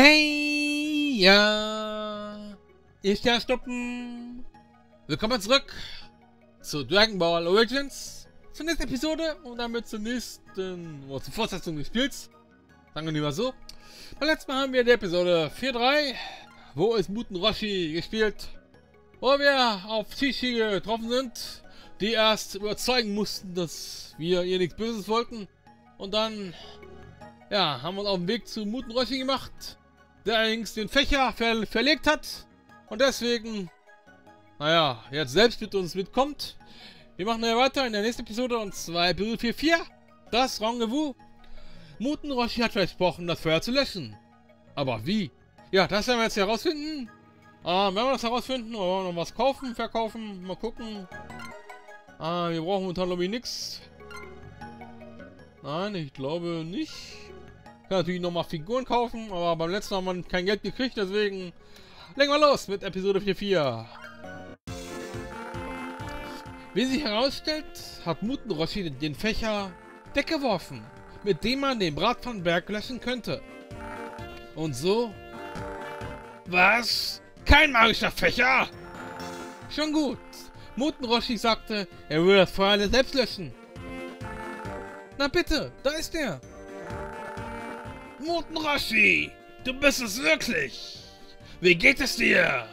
Hey, ja, ist ja stoppen. Willkommen zurück zu Dragon Ball Origins, zur nächsten Episode und damit zur nächsten, oder zur Fortsetzung des Spiels. Sagen wir lieber so. Beim letzten Mal haben wir die Episode 4.3, wo es Muten Roshi gespielt, wo wir auf Tishi getroffen sind, die erst überzeugen mussten, dass wir ihr nichts Böses wollten. Und dann, ja, haben wir uns auf den Weg zu Muten Roshi gemacht, der allerdings den Fächer verlegt hat und deswegen, naja, jetzt selbst mit uns mitkommt. Wir machen ja weiter in der nächsten Episode und zwar Episode 4.4, das Rendezvous. Muten Roshi hat versprochen, das Feuer zu löschen. Aber wie? Ja, das werden wir jetzt herausfinden. Wenn wir das herausfinden, oder noch was kaufen, verkaufen, mal gucken. Wir brauchen unter Lobby nichts. Nein, ich glaube nicht. Ich kann natürlich nochmal Figuren kaufen, aber beim letzten Mal haben wir kein Geld gekriegt, deswegen legen wir los mit Episode 4.4. Wie sich herausstellt, hat Muten Roshi den Fächer weggeworfen, mit dem man den Bratpfannenberg löschen könnte. Und so... Was? Kein magischer Fächer? Schon gut. Muten Roshi sagte, er würde das Feuer selbst löschen. Na bitte, da ist er. Muten Roshi, du bist es wirklich. Wie geht es dir?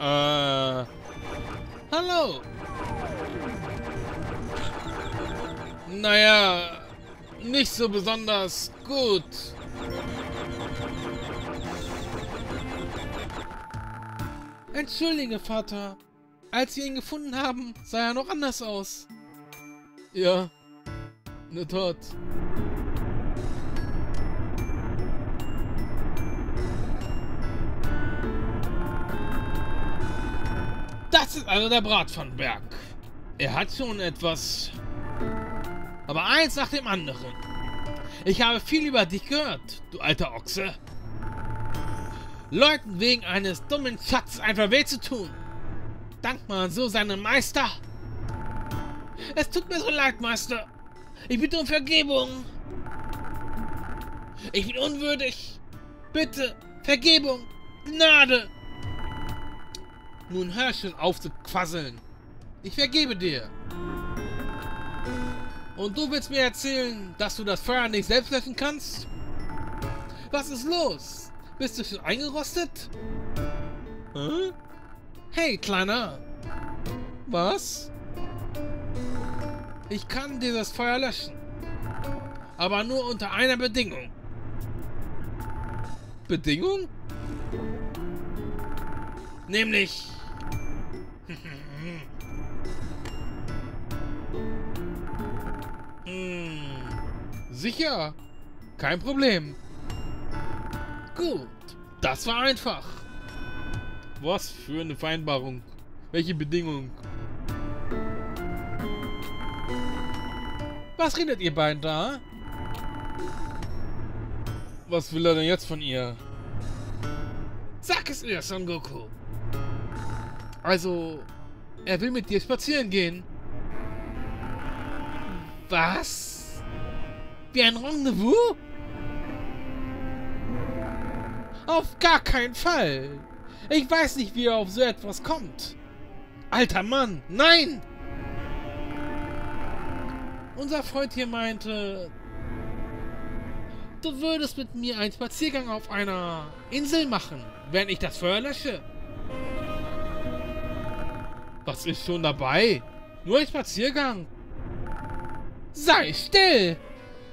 Hallo. Naja, nicht so besonders gut. Entschuldige, Vater. Als wir ihn gefunden haben, sah er noch anders aus. Ja, in der Tat. Das ist also der Bratpfannenberg. Er hat schon etwas... Aber eins nach dem anderen. Ich habe viel über dich gehört, du alter Ochse. Leuten wegen eines dummen Schatzes einfach weh zu tun. Dankt man so seinem Meister? Es tut mir so leid, Meister. Ich bitte um Vergebung. Ich bin unwürdig. Bitte, Vergebung, Gnade. Nun hör schon auf zu quasseln. Ich vergebe dir. Und du willst mir erzählen, dass du das Feuer nicht selbst löschen kannst? Was ist los? Bist du schon eingerostet? Hä? Hey, Kleiner! Was? Ich kann dieses Feuer löschen. Aber nur unter einer Bedingung. Bedingung? Nämlich... Sicher, kein Problem. Gut, das war einfach. Was für eine Vereinbarung. Welche Bedingung? Was redet ihr beiden da? Was will er denn jetzt von ihr? Sag es ihr, Son Goku. Also, er will mit dir spazieren gehen. Was? Wie ein Rendezvous? Auf gar keinen Fall! Ich weiß nicht, wie er auf so etwas kommt. Alter Mann, nein! Unser Freund hier meinte, du würdest mit mir einen Spaziergang auf einer Insel machen, wenn ich das Feuer lösche. Was ist schon dabei? Nur ein Spaziergang. Sei still!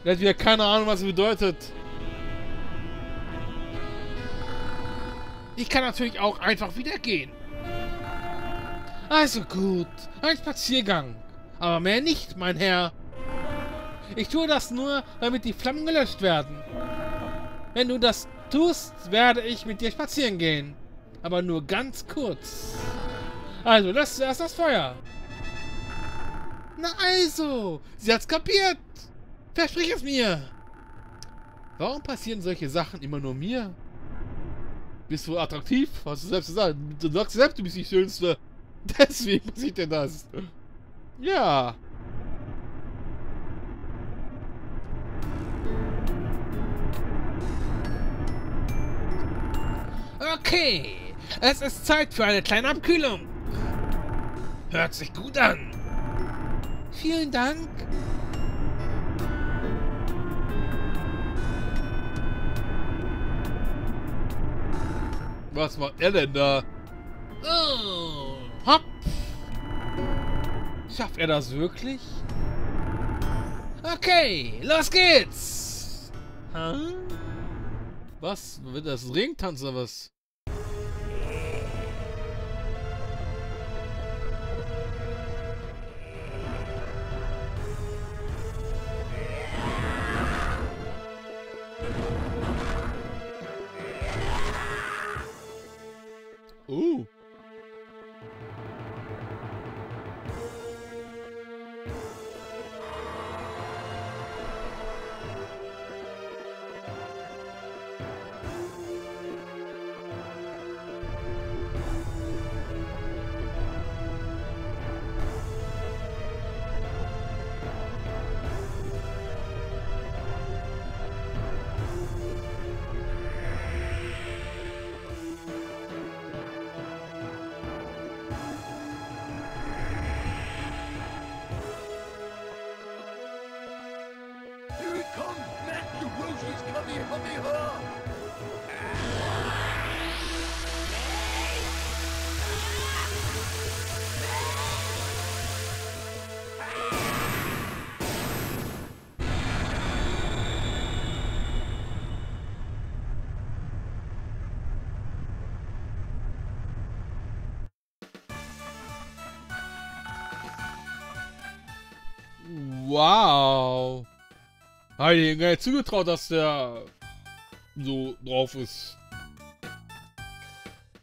Der hat wieder keine Ahnung, was es bedeutet. Ich kann natürlich auch einfach wieder gehen. Also gut, ein Spaziergang. Aber mehr nicht, mein Herr. Ich tue das nur, damit die Flammen gelöscht werden. Wenn du das tust, werde ich mit dir spazieren gehen. Aber nur ganz kurz. Also, löscht erst das Feuer. Na also, sie hat's kapiert. Versprich es mir. Warum passieren solche Sachen immer nur mir? Bist du attraktiv? Hast du selbst gesagt? Du sagst selbst, du bist die Schönste. Deswegen passiert denn das. Ja. Okay, es ist Zeit für eine kleine Abkühlung. Hört sich gut an. Vielen Dank. Was macht er denn da? Oh, hopp. Schafft er das wirklich? Okay, los geht's! Huh? Was? Wird das Ringtanz oder was? Wow. Habe ich ihm gar nicht zugetraut, dass der so drauf ist.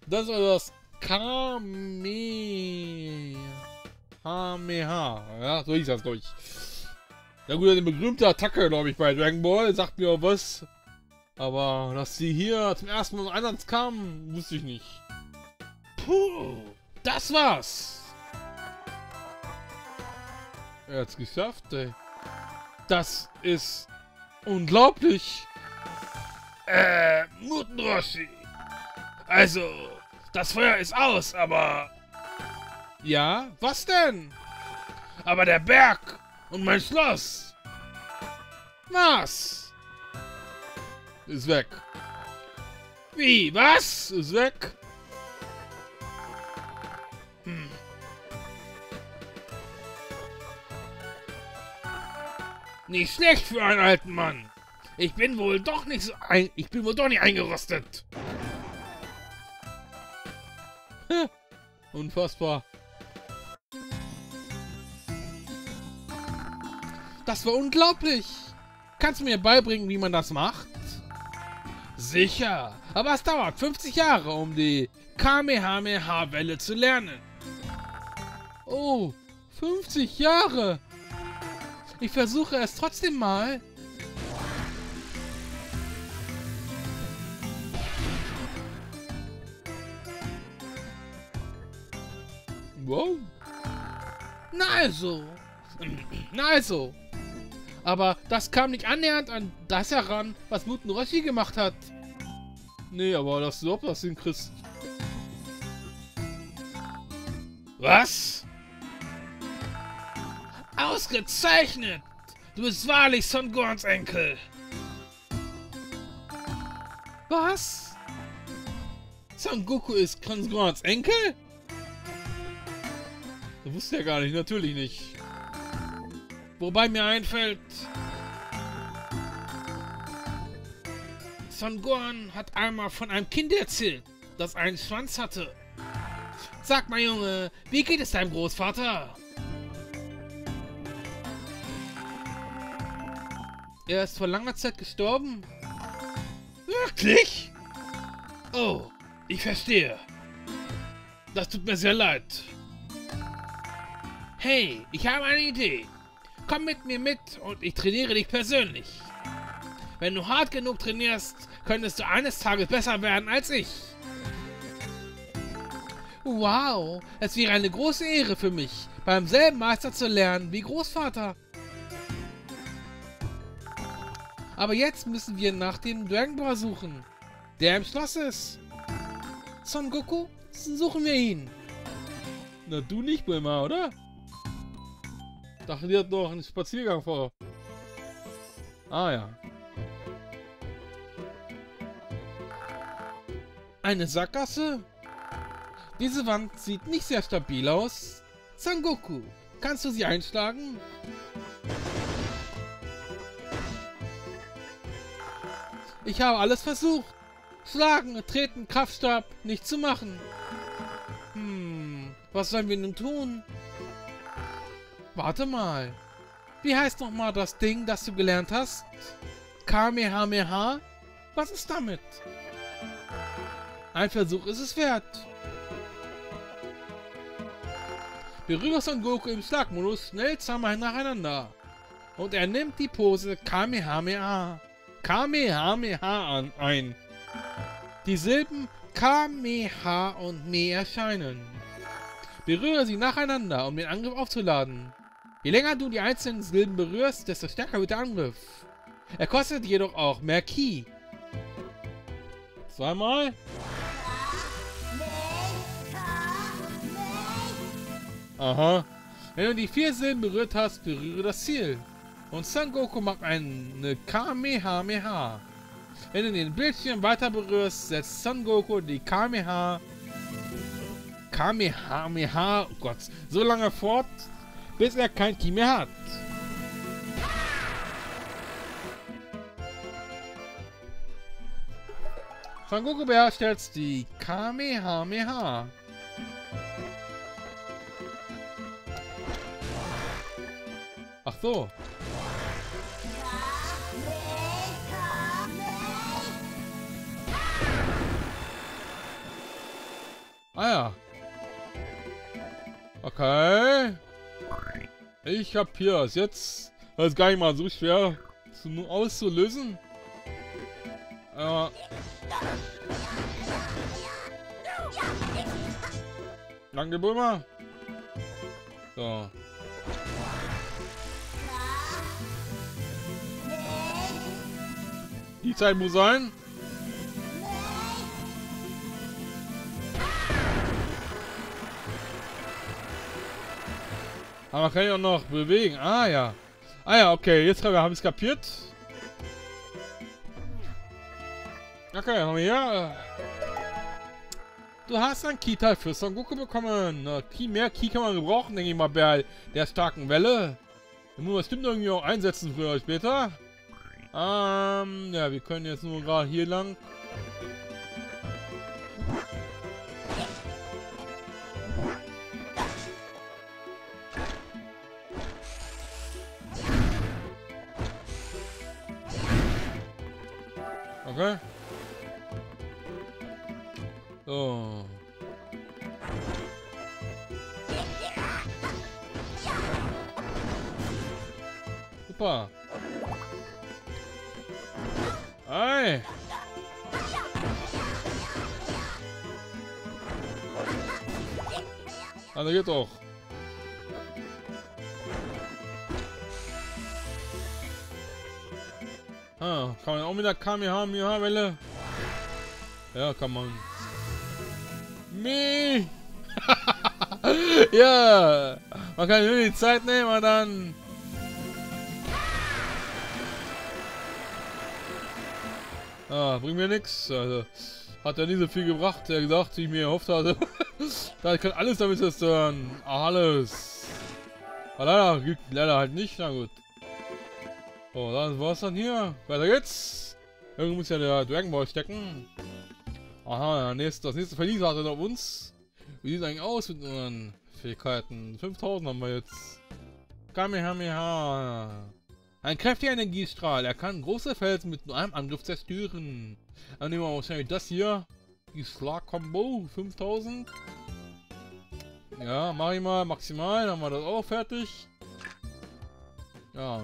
Das war das Kamehameha. Ja, so hieß das, glaube ich. Ja gut, eine berühmte Attacke, glaube ich, bei Dragon Ball. Sagt mir auch was. Aber dass sie hier zum ersten Mal im Einsatz kamen, wusste ich nicht. Puh, das war's. Er hat's geschafft, ey. Das ist unglaublich. Muten Roshi. Also, das Feuer ist aus, aber... Ja, was denn? Aber der Berg und mein Schloss. Was? Ist weg. Wie, was? Ist weg? Nicht schlecht für einen alten Mann. Ich bin wohl doch nicht eingerostet. Unfassbar. Das war unglaublich. Kannst du mir beibringen, wie man das macht? Sicher. Aber es dauert 50 Jahre, um die Kamehameha-Welle zu lernen. Oh, 50 Jahre. Ich versuche es trotzdem mal. Wow. Na also. Aber das kam nicht annähernd an das heran, was Muten Roshi gemacht hat. Nee, aber das ist auch was hinkriegst. Was? Ausgezeichnet! Du bist wahrlich Son Gohans Enkel! Was? Son Goku ist Son Gohans Enkel? Das wusste er gar nicht, natürlich nicht. Wobei mir einfällt... Son Gohan hat einmal von einem Kind erzählt, das einen Schwanz hatte. Sag mal, Junge, wie geht es deinem Großvater? Er ist vor langer Zeit gestorben. Wirklich? Oh, ich verstehe. Das tut mir sehr leid. Hey, ich habe eine Idee. Komm mit mir mit und ich trainiere dich persönlich. Wenn du hart genug trainierst, könntest du eines Tages besser werden als ich. Wow, es wäre eine große Ehre für mich, beim selben Meister zu lernen wie Großvater. Aber jetzt müssen wir nach dem Dragon Ball suchen, der im Schloss ist. Son Goku? Suchen wir ihn! Na, du nicht, Bulma, oder? Dachte, die hat noch einen Spaziergang vor. Ah ja. Eine Sackgasse? Diese Wand sieht nicht sehr stabil aus. Son Goku, kannst du sie einschlagen? Ich habe alles versucht. Schlagen, treten, Kraftstab, nicht zu machen. Was sollen wir nun tun? Warte mal. Wie heißt nochmal das Ding, das du gelernt hast? Kamehameha? Was ist damit? Ein Versuch ist es wert. Berühre Son Goku im Schlagmodus schnell zweimal nacheinander. Und er nimmt die Pose Kamehameha ein. Die Silben Kamehameha und Me erscheinen. Berühre sie nacheinander, um den Angriff aufzuladen. Je länger du die einzelnen Silben berührst, desto stärker wird der Angriff. Er kostet jedoch auch mehr Ki. Zweimal. Aha. Wenn du die 4 Silben berührt hast, berühre das Ziel. Und Son Goku macht eine Kamehameha. Wenn du den Bildschirm weiter berührst, setzt Son Goku die Kamehameha, oh Gott, so lange fort, bis er kein Ki mehr hat. Son Goku beherrscht jetzt die Kamehameha. Ach so. Ah ja. Okay. Ich kapier's jetzt. Das ist gar nicht mal so schwer auszulösen. Danke, Bulma. So. Die Zeit muss sein. Aber man kann ja auch noch bewegen. Ah ja. Ah ja, okay. Jetzt haben wir es kapiert. Okay, haben wir hier. Du hast ein Ki-Teil für Son Goku bekommen. Mehr Ki kann man gebrauchen, denke ich mal, bei der starken Welle. Den muss man bestimmt irgendwie auch einsetzen, früher oder später. Ja, wir können jetzt nur gerade hier lang. Okay. So. Super. Hey. Also geht doch. Ah, kann man auch mit der Kamehameha-Welle? Ja, kann man. Meh! Ja! Man kann nur die Zeit nehmen und dann. Ah, bringt mir nichts. Also, hat ja nie so viel gebracht, der gesagt, wie ich mir erhofft hatte. Da kann alles damit zerstören. Alles. Aber leider halt nicht. Na gut. So, dann war's dann hier. Weiter geht's. Irgendwo muss ja der Dragon Ball stecken. Aha, das nächste Verlies wartet auf uns. Wie sieht's eigentlich aus mit unseren Fähigkeiten? 5000 haben wir jetzt. Kamehameha. Ein kräftiger Energiestrahl. Er kann große Felsen mit nur einem Angriff zerstören. Dann nehmen wir wahrscheinlich das hier. Die Schlag-Combo. 5000. Ja, mach ich mal maximal. Dann haben wir das auch fertig. Ja.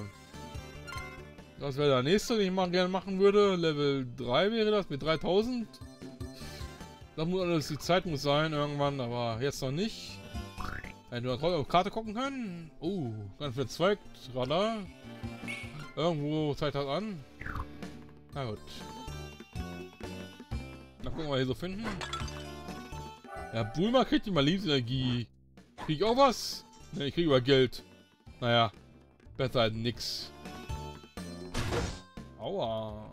Das wäre der nächste, den ich mal gerne machen würde. Level 3 wäre das mit 3000. Das muss alles, die Zeit muss sein irgendwann, aber jetzt noch nicht. Hätten wir trotzdem auf Karte gucken können. Oh, ganz viel Zweig, Radar. Irgendwo zeigt das an. Na gut. Mal gucken, was wir hier so finden. Ja, Bulma kriegt immer Lebensenergie. Krieg ich auch was? Ne, ich krieg über Geld. Naja, besser als nix. Aua.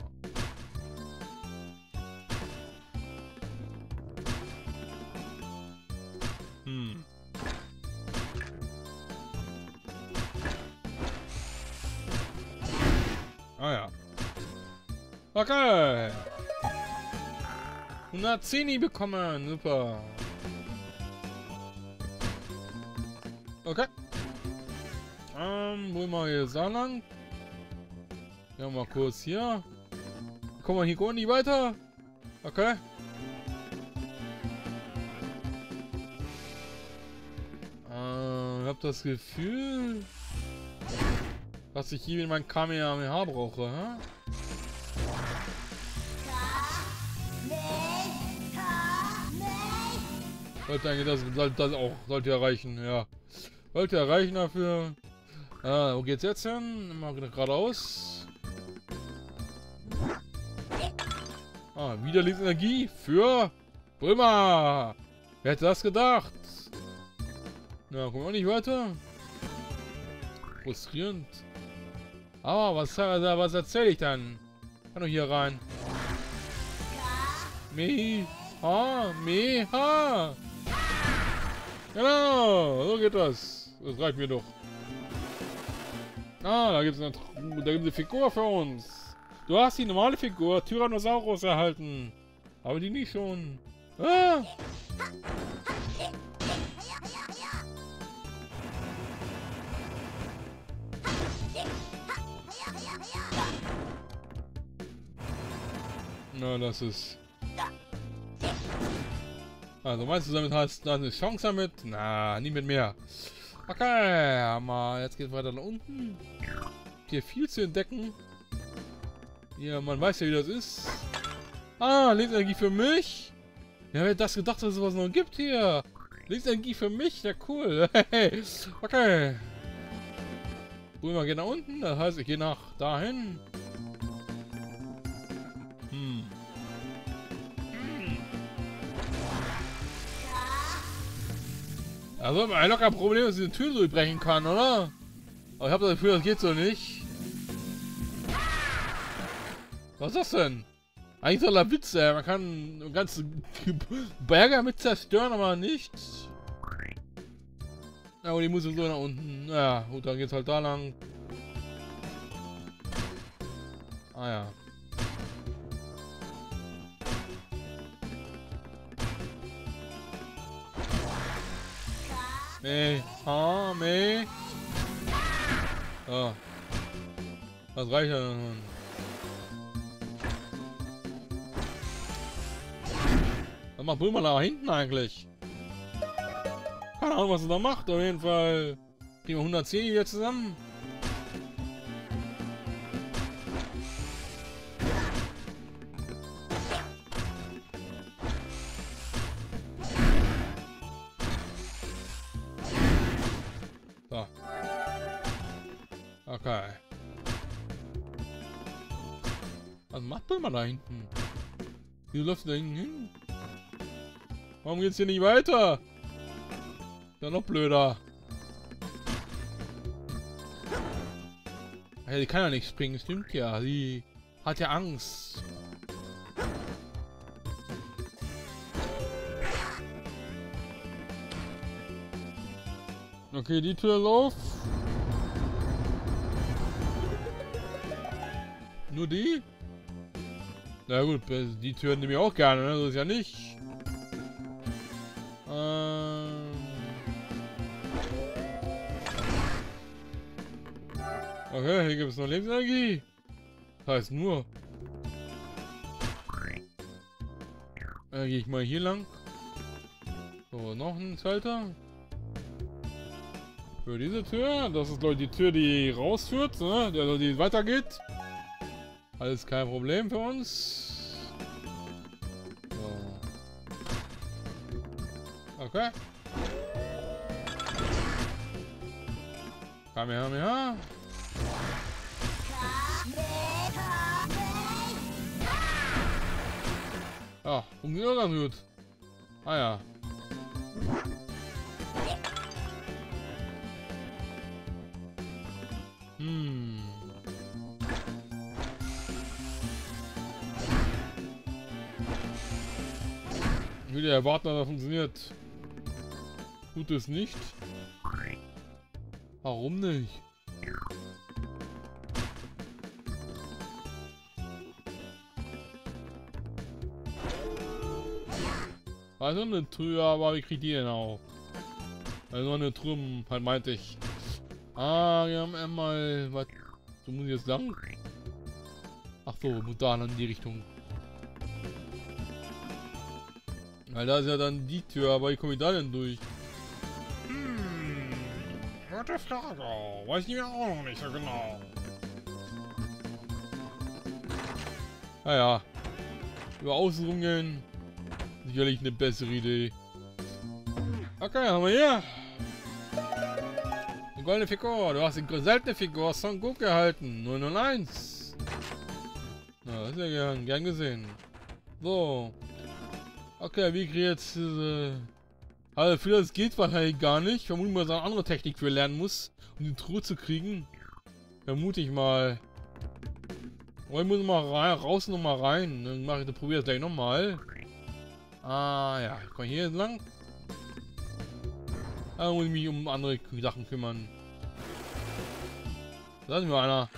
Ah ja. Okay. 110 bekommen. Super. Okay. Wollen wir hier so lang? Ja, mal kurz hier. Kommen wir hier gar nicht weiter? Okay. Ich hab das Gefühl, dass ich hier wieder mein Kamehameha brauche, hä? Sollte eigentlich das auch, sollte erreichen, ja. Sollte erreichen dafür. Wo geht's jetzt hin? Immer geradeaus. Ah, wieder Lebensenergie für Bulma. Wer hätte das gedacht? Na, kommen wir auch nicht weiter. Frustrierend. Aber was erzähle ich dann? Kann doch hier rein. Kamehameha. Genau, so geht das. Das reicht mir doch. Ah, da gibt es eine Figur für uns. Du hast die normale Figur Tyrannosaurus erhalten. Aber die nicht schon. Ah. Na, das ist... Also meinst du, damit hast du eine Chance damit? Na, nie mit mehr. Okay, mal, jetzt geht's weiter nach unten. Hier viel zu entdecken. Ja, man weiß ja, wie das ist. Ah, Lebensenergie für mich? Ja, wer hätte das gedacht, dass es was noch gibt hier? Lebensenergie für mich? Ja, cool. Okay. Bulma geht nach unten, das heißt, ich gehe nach dahin. Also ein locker Problem ist, dass ich die Tür so brechen kann, oder? Aber ich habe das Gefühl, das geht so nicht. Was ist das denn? Eigentlich so ein Witz, ey. Man kann einen ganzen Berger mit zerstören, aber nicht. Ja, und die muss so nach unten. Naja, gut, dann geht's halt da lang. Ah ja. Meh. Ah. Das reicht ja dann. Was macht Bulma da hinten eigentlich? Keine Ahnung, was er da macht. Auf jeden Fall kriegen wir 110 hier zusammen. Okay. Was macht Bulma da hinten? Wieso läuft da hinten hin? Warum geht's hier nicht weiter? Ist ja noch blöder. Hey, die kann ja nicht springen, stimmt ja. Sie hat ja Angst. Okay, die Tür läuft. Nur die? Na gut, die Türen nehme ich auch gerne, ne? So ist ja nicht. Okay, hier gibt es noch Lebensenergie. Das heißt nur. Dann gehe ich mal hier lang. So, noch ein Schalter. Für diese Tür. Das ist, glaube ich, die Tür, die rausführt, ne? Also die weitergeht. Alles kein Problem für uns. So. Okay. Kamehameha. Ja, funktioniert ganz gut. Ah ja. Ich will ja erwarten, dass das funktioniert. Tut es nicht. Warum nicht? War nur eine Truhe, aber wie kriegt die denn auch? Also nur eine Truhe, halt meinte ich. Ah, wir haben einmal... Was? So muss ich jetzt lang? Ach so, Mutan in die Richtung. Weil da ist ja dann die Tür, aber wie komme ich da denn durch? Gute Frage. Weiß ich mir auch noch nicht so genau. Naja. Über außen rumgehen. Sicherlich eine bessere Idee. Okay, haben wir hier. Eine goldene Figur. Du hast eine seltene Figur Son Goku erhalten. 001. Na, das ist ja gern gesehen. So. Okay, wie kriege ich jetzt diese... Also für das geht wahrscheinlich gar nicht. Vermutlich mal so eine andere Technik für lernen muss, um die Truhe zu kriegen. Vermute ich mal. Aber ich muss mal raus und nochmal rein. Dann mache ich das, probiere das gleich nochmal. Ah ja, ich komme hier lang. Dann muss ich mich um andere Sachen kümmern. Da ist mir einer.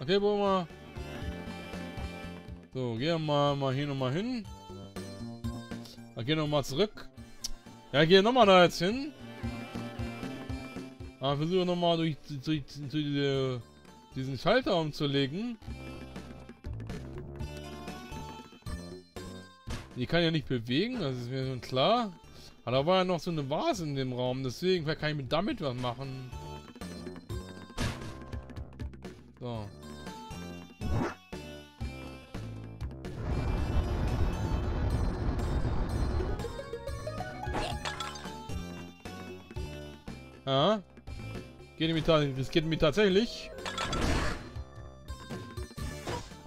Okay, Bulma. So, gehen wir mal hier nochmal hin. Dann gehen wir nochmal zurück. Ja, gehen nochmal da jetzt hin. Dann versuchen wir nochmal durch diesen Schalter umzulegen. Die kann ja nicht bewegen, das ist mir schon klar. Aber da war ja noch so eine Vase in dem Raum, deswegen kann ich mit damit was machen. So. Ah, das geht mir tatsächlich.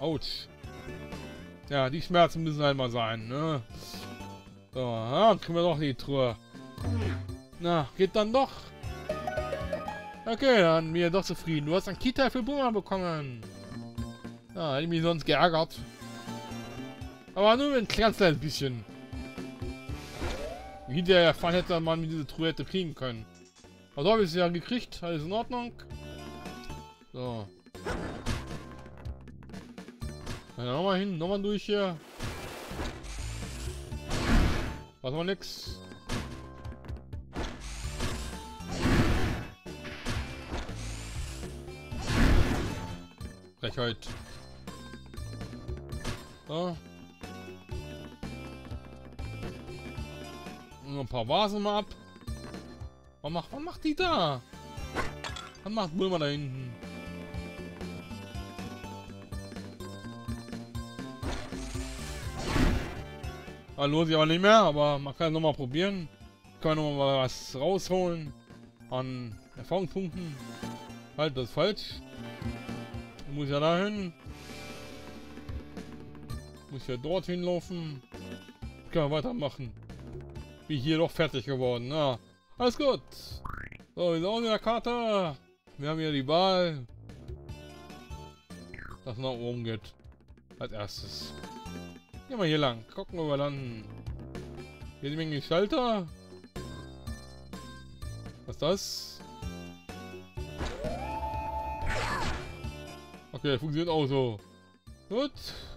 Autsch. Ja, die Schmerzen müssen einmal sein, ne? So, ah, kriegen wir doch die Truhe. Na, geht dann doch. Okay, dann bin ich doch zufrieden. Du hast einen Kita für Bulma bekommen. Ja, hätte ich mich sonst geärgert. Aber nur ein ganz kleines bisschen. Wie der erfahren hätte, man mit dieser Truhe hätte kriegen können. Also habe ich es ja gekriegt, alles in Ordnung. So. Dann nochmal hin, nochmal durch hier. Was war nix? Frechheit. So. Und ein paar Vasen mal ab. Was macht die da? Was macht Bulma da hinten? Ah, lohnt sich aber nicht mehr, aber man kann es nochmal probieren. Kann man nochmal was rausholen an Erfahrungspunkten. Halt, das ist falsch. Ich muss ja dahin. Ich muss ja dorthin laufen. Kann man weitermachen. Bin hier doch fertig geworden, ja. Alles gut. So, wir sind auch in der Karte. Wir haben hier die Wahl, dass nach oben geht. Als erstes. Gehen wir hier lang. Gucken, wo wir landen. Hier sind wir in Schalter. Was ist das? Okay, funktioniert auch so. Gut.